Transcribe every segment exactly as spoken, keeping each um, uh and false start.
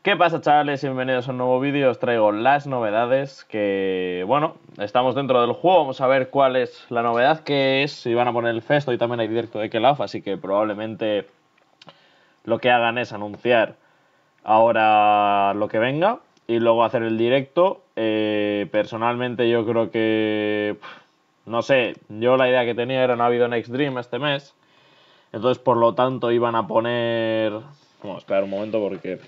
¿Qué pasa, chavales? Bienvenidos a un nuevo vídeo. Os traigo las novedades que, bueno, estamos dentro del juego. Vamos a ver cuál es la novedad que es. Si van a poner el Festo y también hay directo de K L A B, así que probablemente lo que hagan es anunciar ahora lo que venga y luego hacer el directo. Eh, personalmente yo creo que, pff, no sé, yo la idea que tenía era no ha habido Next Dream este mes. Entonces, por lo tanto, iban a poner... Vamos a esperar un momento porque...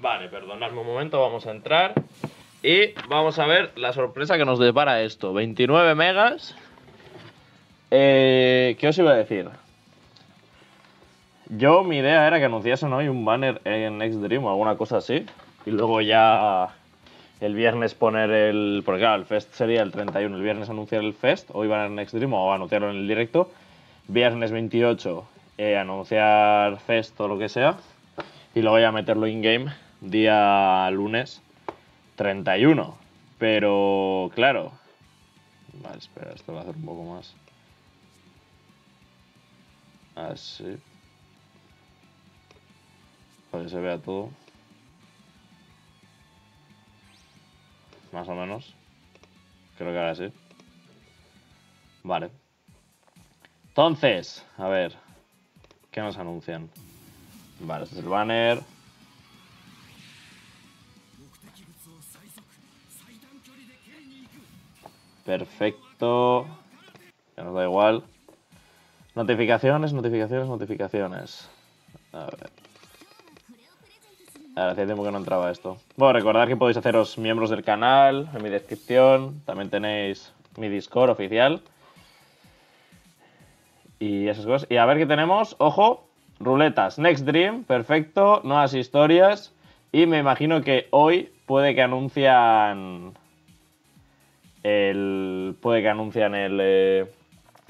Vale, perdonadme un momento, vamos a entrar y vamos a ver la sorpresa que nos depara esto. veintinueve megas. Eh, ¿Qué os iba a decir? Yo, mi idea era que anunciasen hoy un banner en Next Dream o alguna cosa así. Y luego ya el viernes poner el... Porque claro, el Fest sería el treinta y uno. El viernes anunciar el Fest, hoy banner en Next Dream o anunciarlo en el directo. Viernes veintiocho, eh, anunciar Fest o lo que sea. Y luego ya meterlo in-game día lunes treinta y uno. Pero, claro. Vale, espera, esto lo voy a hacer un poco más. Así. Para que se vea todo. Más o menos. Creo que ahora sí. Vale. Entonces, a ver. ¿Qué nos anuncian? Vale, este es el banner. Perfecto. Ya nos da igual. Notificaciones, notificaciones, notificaciones. A ver. Ahora, hacía tiempo que no entraba esto. Bueno, recordad que podéis haceros miembros del canal en mi descripción. También tenéis mi Discord oficial. Y esas cosas. Y a ver qué tenemos. Ojo. Ruletas, Next Dream, perfecto, nuevas historias. Y me imagino que hoy puede que anuncian el... Puede que anuncian el, eh,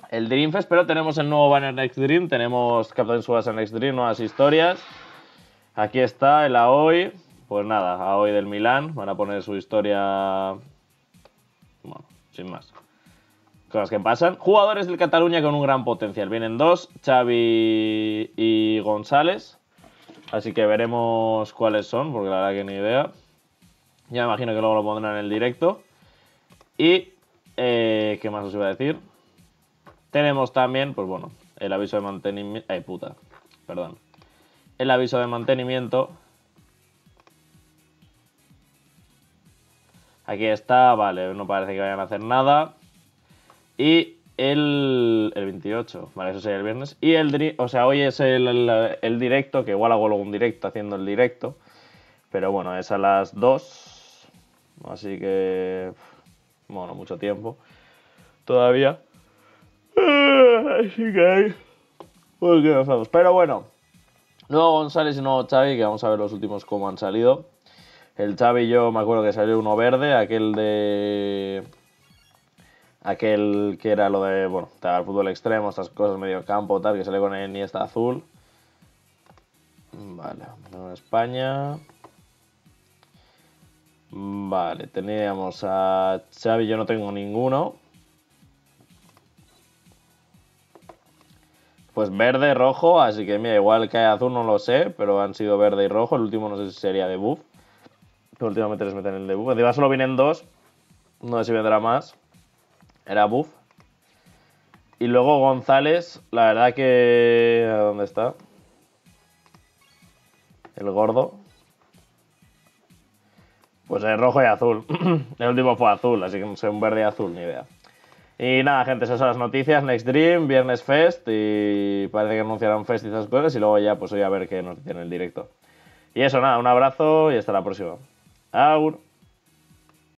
el Dreamfest, pero tenemos el nuevo banner Next Dream. Tenemos Captain Tsubasa Next Dream, nuevas historias. Aquí está el Aoi. Pues nada, Aoi del Milán. Van a poner su historia... Bueno, sin más. Cosas que pasan. Jugadores del Cataluña con un gran potencial. Vienen dos, Xavi y González. Así que veremos cuáles son, porque la verdad que ni idea. Ya me imagino que luego lo pondrán en el directo. Y, eh, ¿qué más os iba a decir? Tenemos también, pues bueno, el aviso de mantenimiento... Ay, puta, perdón. El aviso de mantenimiento... Aquí está, vale, no parece que vayan a hacer nada. Y el, el veintiocho, vale, eso sería el viernes. Y el, o sea, hoy es el, el, el directo, que igual hago luego un directo haciendo el directo. Pero bueno, es a las dos. Así que, bueno, mucho tiempo todavía. Así que, uy, qué pesados. Pero bueno, nuevo González y nuevo Xavi, que vamos a ver los últimos cómo han salido. El Xavi, yo me acuerdo que salió uno verde, aquel de... Aquel que era lo de, bueno, el fútbol extremo, estas cosas, medio campo, tal, que sale con el Iniesta azul. Vale, España. Vale, teníamos a Xavi, yo no tengo ninguno. Pues verde, rojo, así que mira, igual que hay azul no lo sé, pero han sido verde y rojo. El último no sé si sería de buff. Últimamente les meten el de buff. Encima solo vienen dos, no sé si vendrá más. Era buff. Y luego González, la verdad que... ¿Dónde está? El gordo. Pues el rojo y azul. El último fue azul, así que no sé, un verde y azul, ni idea. Y nada, gente, esas son las noticias. Next Dream, Viernes Fest y parece que anunciarán Fest y esas cosas. Y luego ya, pues hoy a ver qué nos dicen en el directo. Y eso, nada, un abrazo y hasta la próxima. Agur.